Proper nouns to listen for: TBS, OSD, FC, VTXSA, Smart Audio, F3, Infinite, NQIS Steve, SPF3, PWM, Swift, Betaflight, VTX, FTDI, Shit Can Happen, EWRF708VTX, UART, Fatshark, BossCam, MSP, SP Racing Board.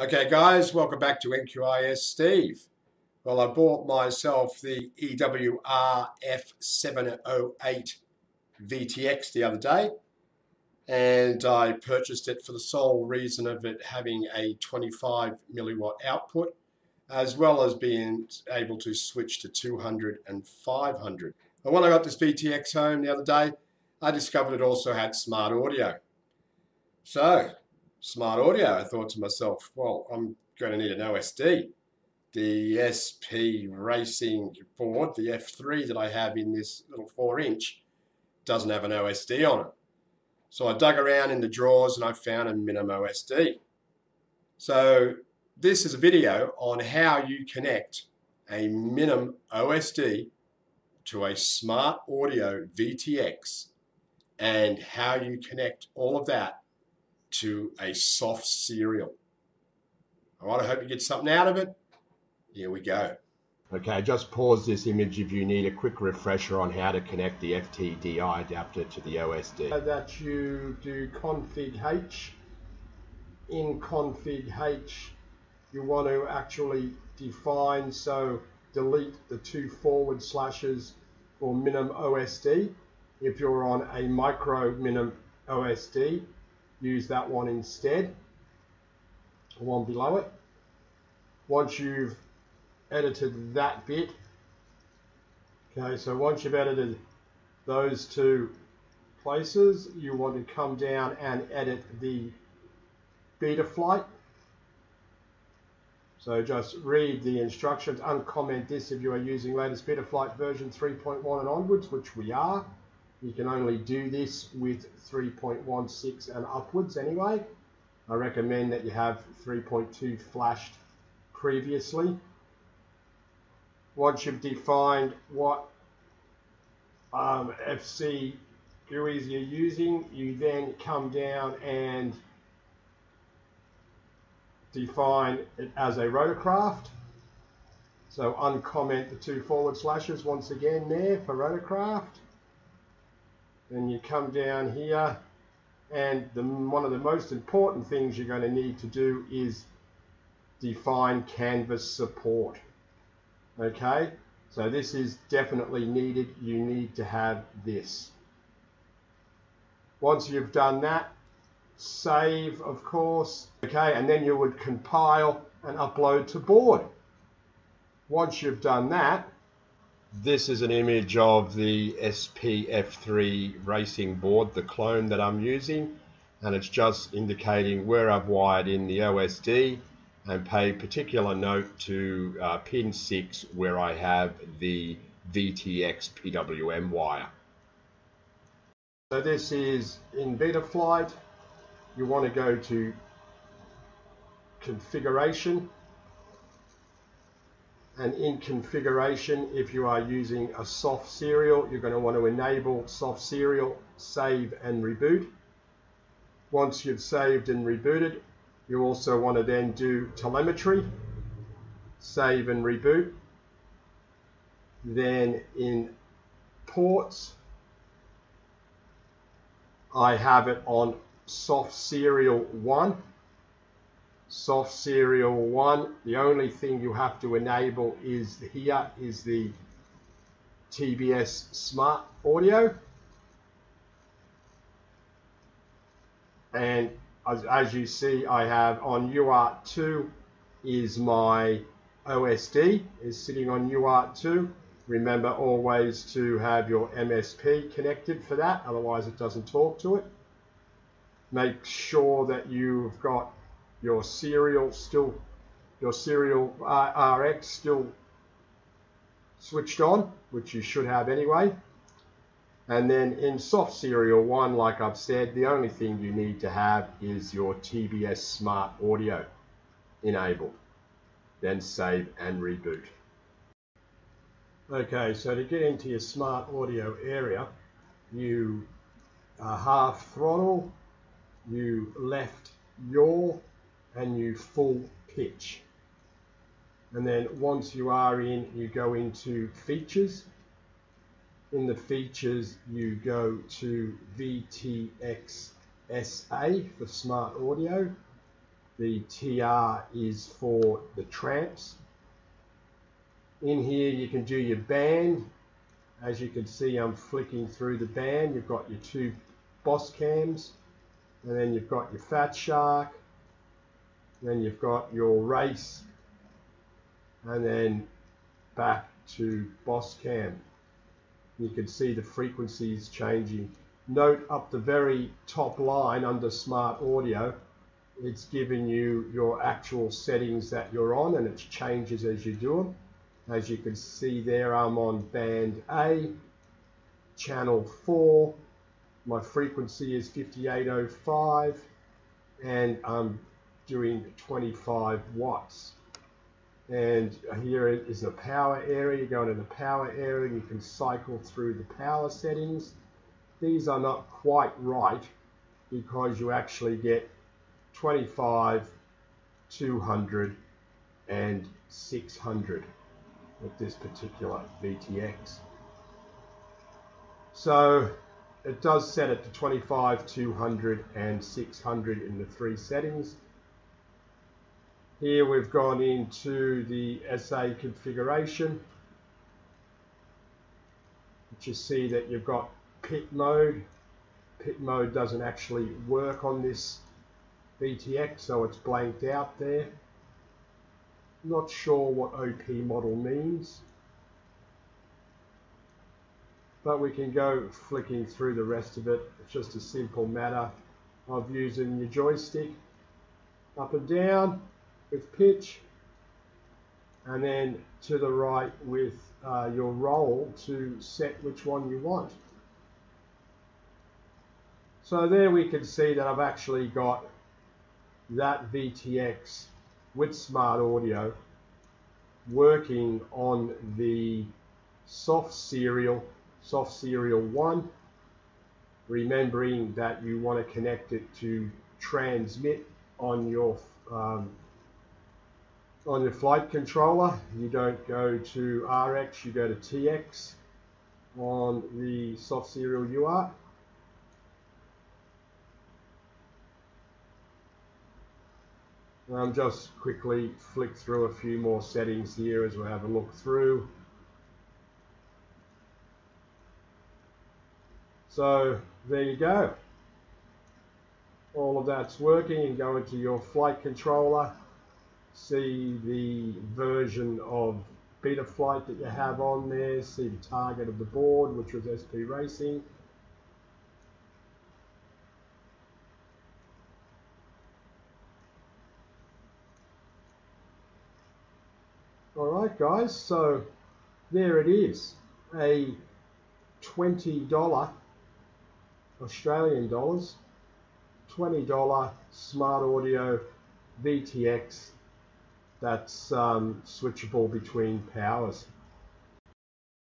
Okay guys, welcome back to NQIS Steve. Well, I bought myself the EWRF708VTX the other day, and I purchased it for the sole reason of it having a 25 milliwatt output, as well as being able to switch to 200 and 500. And when I got this VTX home the other day, I discovered it also had Smart Audio. So, Smart Audio, I thought to myself, well, I'm going to need an OSD. The SP Racing Board, the F3 that I have in this little 4-inch, doesn't have an OSD on it. So I dug around in the drawers and I found a minimum OSD. So this is a video on how you connect a minimum OSD to a Smart Audio VTX and how you connect all of that to a soft serial. All right, I hope you get something out of it. Here we go. Okay, just pause this image if you need a quick refresher on how to connect the FTDI adapter to the OSD. So that you do config H. In config H, you want to actually define, so delete the two forward slashes for minimum OSD. If you're on a micro minimum OSD, use that one instead, the one below it. Once you've edited that bit, okay, so once you've edited those two places, you want to come down and edit the Betaflight. So just read the instructions, uncomment this if you are using latest Betaflight version 3.1 and onwards, which we are. You can only do this with 3.16 and upwards anyway. I recommend that you have 3.2 flashed previously. Once you've defined what FC GUIs you're using, you then come down and define it as a rotorcraft. So uncomment the two forward slashes once again there for rotorcraft. Then you come down here, and one of the most important things you're going to need to do is define canvas support. Okay, so this is definitely needed. You need to have this. Once you've done that, save, of course. Okay, and then you would compile and upload to board. Once you've done that, this is an image of the SPF3 racing board, the clone that I'm using, and it's just indicating where I've wired in the OSD and pay particular note to pin 6 where I have the VTX PWM wire. So this is in Betaflight. You want to go to configuration. And in configuration, if you are using a soft serial, you're going to want to enable soft serial, save and reboot. Once you've saved and rebooted, you also want to then do telemetry, save and reboot. Then in ports, I have it on soft serial 1. Soft serial 1, the only thing you have to enable is here is the TBS Smart Audio, and as you see, I have on UART2 is my OSD is sitting on UART2. Remember always to have your MSP connected for that, otherwise it doesn't talk to it. Make sure that you've got your serial still, your serial RX still switched on, which you should have anyway. And then in soft serial 1, like I've said, the only thing you need to have is your TBS Smart Audio enabled. Then save and reboot. Okay, so to get into your Smart Audio area, you half throttle, you left yaw, and you full pitch. And then once you are in, you go into features. In the features, you go to VTXSA for Smart Audio. The TR is for the tramps. In here you can do your band. As you can see, I'm flicking through the band. You've got your two boss cams, and then you've got your Fatshark, then you've got your race, and then back to BossCam. You can see the frequencies changing. Note up the very top line under Smart Audio, it's giving you your actual settings that you're on, and it changes as you do them. As you can see there, I'm on band A, channel 4, my frequency is 5805, and I'm doing 25 watts. And here is the power area. You go into the power area, you can cycle through the power settings. These are not quite right because you actually get 25, 200, and 600. With this particular VTX. So it does set it to 25, 200, and 600 in the three settings. Here we've gone into the SA configuration, but you see that you've got pit mode. Pit mode doesn't actually work on this VTX, so it's blanked out there. Not sure what OP model means, but we can go flicking through the rest of it. It's just a simple matter of using your joystick up and down with pitch, and then to the right with your roll to set which one you want. So there we can see that I've actually got that VTX with Smart Audio working on the soft serial 1, remembering that you want to connect it to transmit on your flight controller. You don't go to RX, you go to TX on the soft serial UART. I'm just quickly flick through a few more settings here as we have a look through. So there you go. All of that's working. You go into your flight controller, see the version of Betaflight that you have on there, see the target of the board, which was SP Racing. Alright guys, so there it is, a $20 Australian dollars, $20 Smart Audio VTX that's switchable between powers.